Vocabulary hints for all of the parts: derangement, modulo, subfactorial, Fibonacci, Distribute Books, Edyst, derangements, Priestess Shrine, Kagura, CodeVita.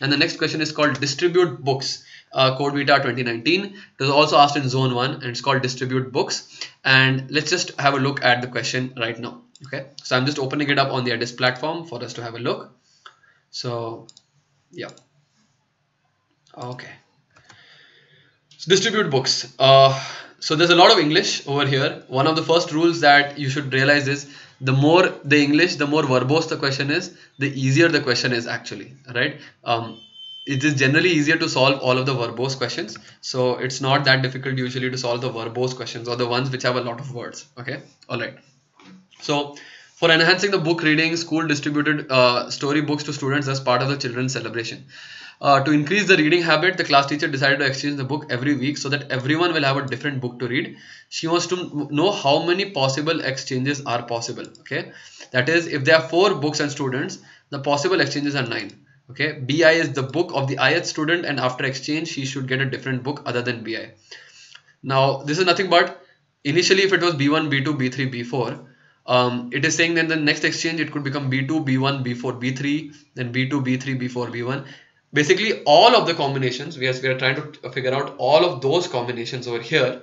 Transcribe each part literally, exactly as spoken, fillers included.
And the next question is called Distribute Books, uh, Code Vita twenty nineteen. It was also asked in zone one and it's called Distribute Books. And let's just have a look at the question right now. Okay, so I'm just opening it up on the Edyst platform for us to have a look. So yeah, okay. So distribute books. Uh, so there's a lot of English over here. One of the first rules that you should realize is the more the English, the more verbose the question is, the easier the question is actually, right? Um, it is generally easier to solve all of the verbose questions. So it's not that difficult usually to solve the verbose questions or the ones which have a lot of words. Okay, all right. So for enhancing the book reading, school distributed uh, story books to students as part of the children's celebration. Uh, to increase the reading habit, the class teacher decided to exchange the book every week so that everyone will have a different book to read. She wants to know how many possible exchanges are possible. Okay, that is, if there are four books and students, the possible exchanges are nine. Okay, B I is the book of the I-th student, and after exchange, she should get a different book other than B I. Now, this is nothing but initially, if it was B one, B two, B three, B four. Um, it is saying then the next exchange it could become B two, B one, B four, B three, then B two, B three, B four, B one. Basically all of the combinations, we are, we are trying to figure out all of those combinations over here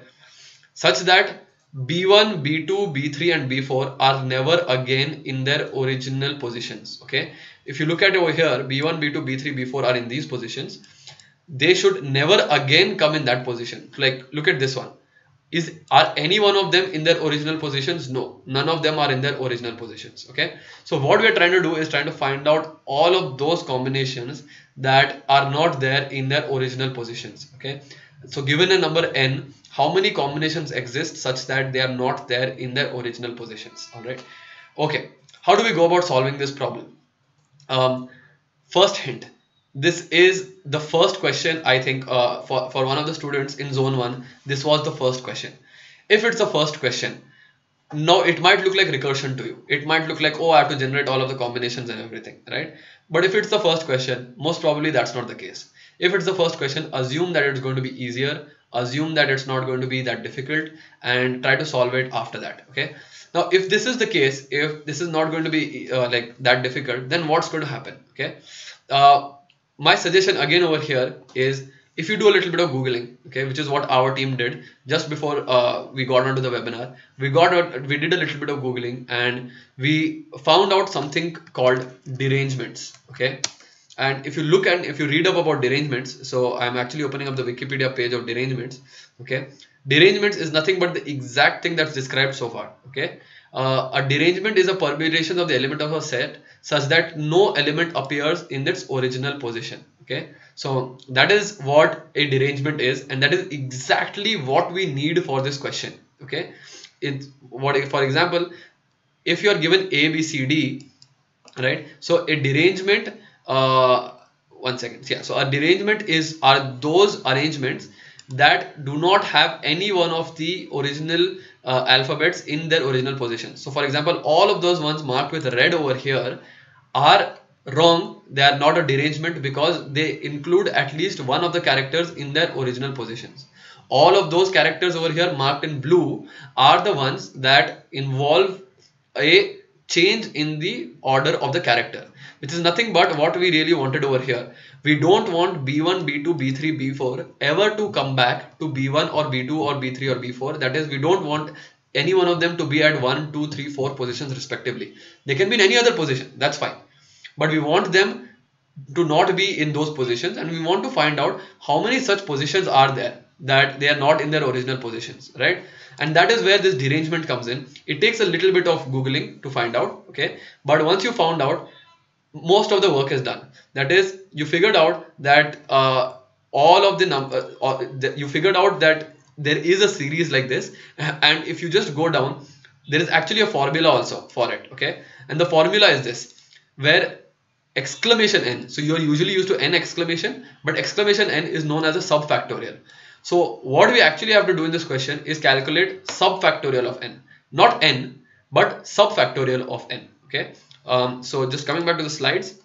such that B one, B two, B three and B four are never again in their original positions. Okay, if you look at over here, B one, B two, B three, B four are in these positions. They should never again come in that position. Like look at this one. Is are any one of them in their original positions? No, none of them are in their original positions. Okay, so what we are trying to do is trying to find out all of those combinations that are not there in their original positions. Okay, so given a number n, how many combinations exist such that they are not there in their original positions? All right. Okay, how do we go about solving this problem? Um, first hint. This is the first question, I think, uh, for, for one of the students in zone one, this was the first question. If it's the first question, now it might look like recursion to you. It might look like, oh, I have to generate all of the combinations and everything, right? But if it's the first question, most probably that's not the case. If it's the first question, assume that it's going to be easier, assume that it's not going to be that difficult, and try to solve it after that, okay? Now, if this is the case, if this is not going to be uh, like that difficult, then what's going to happen, okay? Uh, My suggestion again over here is if you do a little bit of Googling, okay, which is what our team did just before uh, we got onto the webinar. We got out, we did a little bit of Googling and we found out something called derangements, okay. And if you look and if you read up about derangements, so I'm actually opening up the Wikipedia page of derangements, okay. Derangements is nothing but the exact thing that's described so far, okay. Uh, a derangement is a permutation of the element of a set such that no element appears in its original position. Okay, so that is what a derangement is, and that is exactly what we need for this question. Okay, it's what for example, if you are given A, B, C, D, right? So a derangement, uh, one second, yeah. So a derangement is are those arrangements that do not have any one of the original uh, alphabets in their original position. So for example, all of those ones marked with red over here are wrong. They are not a derangement because they include at least one of the characters in their original positions. All of those characters over here marked in blue are the ones that involve a change in the order of the character, which is nothing but what we really wanted over here. We don't want B one, B two, B three, B four ever to come back to B one or B two or B three or B four. That is, we don't want any one of them to be at one, two, three, four positions respectively. They can be in any other position, that's fine. But we want them to not be in those positions, and we want to find out how many such positions are there that they are not in their original positions, right? And that is where this derangement comes in. It takes a little bit of Googling to find out, okay? But once you found out, most of the work is done. That is, you figured out that uh, all of the number, uh, you figured out that there is a series like this. And if you just go down, there is actually a formula also for it, okay? And the formula is this, where exclamation n, so you're usually used to n exclamation, but exclamation n is known as a subfactorial. So what we actually have to do in this question is calculate subfactorial of n, not n, but subfactorial of n, okay? Um, so just coming back to the slides,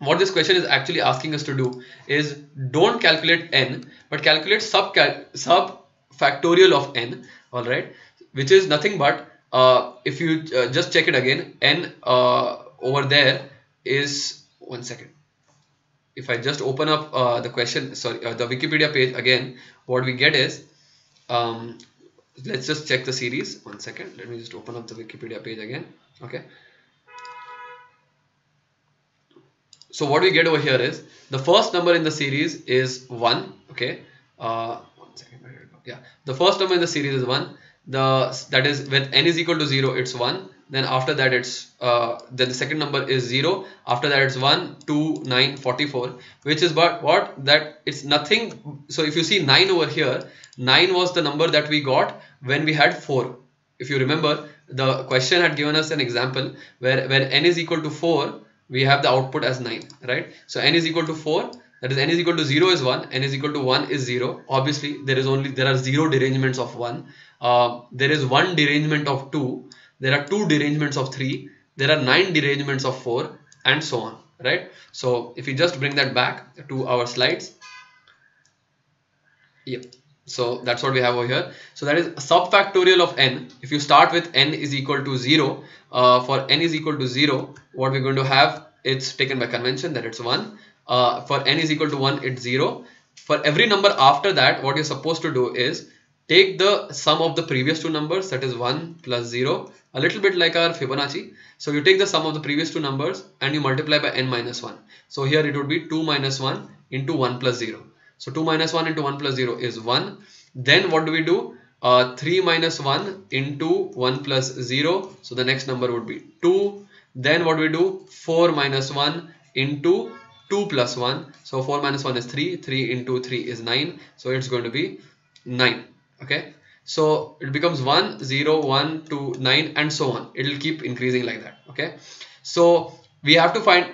what this question is actually asking us to do is don't calculate n, but calculate subcal subfactorial of n, all right? Which is nothing but, uh, if you uh, just check it again, n uh, over there is, one second, if I just open up uh, the question, sorry, uh, the Wikipedia page again, what we get is, um, let's just check the series. One second, let me just open up the Wikipedia page again. Okay. So what we get over here is the first number in the series is one. Okay. Uh, one second. Yeah. The first number in the series is one. The that is when n is equal to zero, it's one. Then after that it's uh, then the second number is zero. After that it's one, two, nine, forty-four, which is what what that it's nothing. So if you see nine over here, nine was the number that we got when we had four. If you remember, the question had given us an example where when n is equal to four, we have the output as nine, right? So n is equal to four, that is n is equal to zero is one, n is equal to one is zero. Obviously there is only there are zero derangements of one. Uh, there is one derangement of two. There are two derangements of three, there are nine derangements of four, and so on, right? So if you just bring that back to our slides. Yep. So that's what we have over here. So that is subfactorial of n. If you start with n is equal to zero, uh, for n is equal to zero, what we're going to have, it's taken by convention that it's one. Uh, for n is equal to one, it's zero. For every number after that, what you're supposed to do is take the sum of the previous two numbers, that is one plus zero, a little bit like our Fibonacci. So you take the sum of the previous two numbers and you multiply by n minus one. So here it would be two minus one into one plus zero. So two minus one into one plus zero is one. Then what do we do? Uh, three minus one into one plus zero. So the next number would be two. Then what do we do? four minus one into two plus one. So four minus one is three. three into three is nine. So it's going to be nine. Okay, so it becomes one, zero, one, two, nine, and so on. It will keep increasing like that. Okay, so we have to find,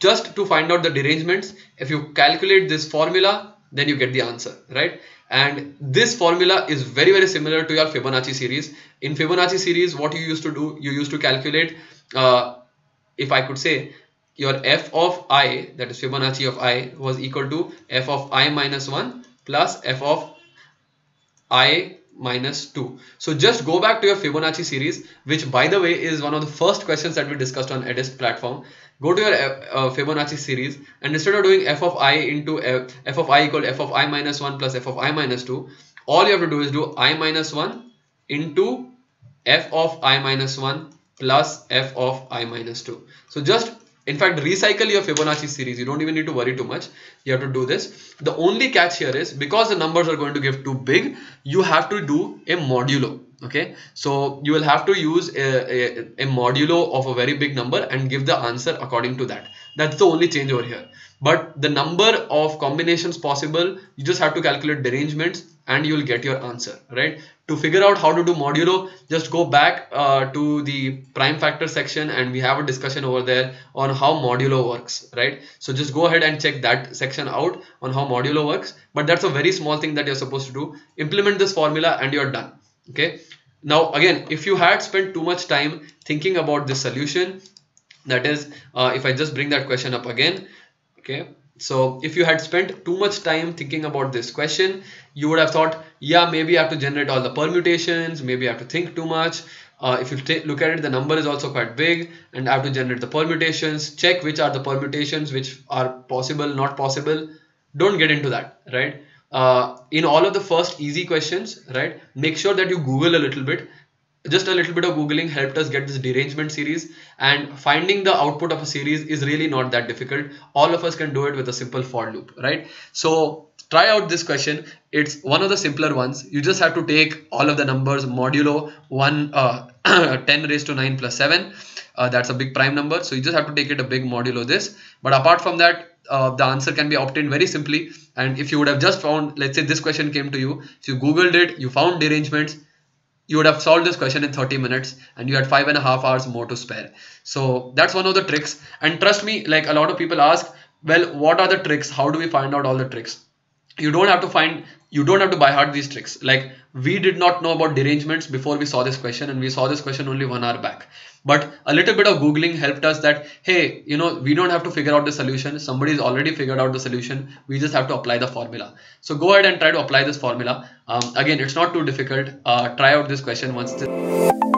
just to find out the derangements, if you calculate this formula, then you get the answer, right? And this formula is very, very similar to your Fibonacci series. In Fibonacci series, what you used to do, you used to calculate, uh, if I could say, your f of I, that is Fibonacci of I, was equal to f of I minus one plus f of I minus two. So just go back to your Fibonacci series, which by the way is one of the first questions that we discussed on Edyst platform. Go to your uh, Fibonacci series, and instead of doing f of I into f, f of I equal f of I minus one plus f of I minus two, all you have to do is do I minus one into f of I minus one plus f of I minus two. So just, in fact, recycle your Fibonacci series. You don't even need to worry too much. You have to do this. The only catch here is, because the numbers are going to give too big, you have to do a modulo. Okay, so you will have to use a, a, a modulo of a very big number and give the answer according to that. That's the only change over here. But the number of combinations possible, you just have to calculate derangements and you will get your answer, right? To figure out how to do modulo, just go back uh, to the prime factor section and we have a discussion over there on how modulo works, right? So just go ahead and check that section out on how modulo works. But that's a very small thing that you're supposed to do. Implement this formula and you're done. Okay, now again, if you had spent too much time thinking about this solution, that is, uh, if I just bring that question up again, okay, so if you had spent too much time thinking about this question, you would have thought, yeah, maybe I have to generate all the permutations, maybe I have to think too much. Uh, if you look at it, the number is also quite big and I have to generate the permutations, check which are the permutations, which are possible, not possible. Don't get into that, right? Uh, in all of the first easy questions, right, make sure that you Google a little bit. Just a little bit of Googling helped us get this derangement series, and finding the output of a series is really not that difficult. All of us can do it with a simple for loop, right? So try out this question. It's one of the simpler ones. You just have to take all of the numbers modulo one, uh, ten raised to nine plus seven. Uh, that's a big prime number. So you just have to take it a big modulo this. But apart from that, Uh, the answer can be obtained very simply. And if you would have just found, let's say this question came to you, if you Googled it, you found derangements, you would have solved this question in thirty minutes and you had five and a half hours more to spare. So that's one of the tricks. And trust me, like a lot of people ask, well, what are the tricks? How do we find out all the tricks? You don't have to find, you don't have to by heart these tricks. Like, we did not know about derangements before we saw this question, and we saw this question only one hour back. But a little bit of Googling helped us that, hey, you know, we don't have to figure out the solution. Somebody's already figured out the solution. We just have to apply the formula. So go ahead and try to apply this formula. Um, again, it's not too difficult. Uh, try out this question once.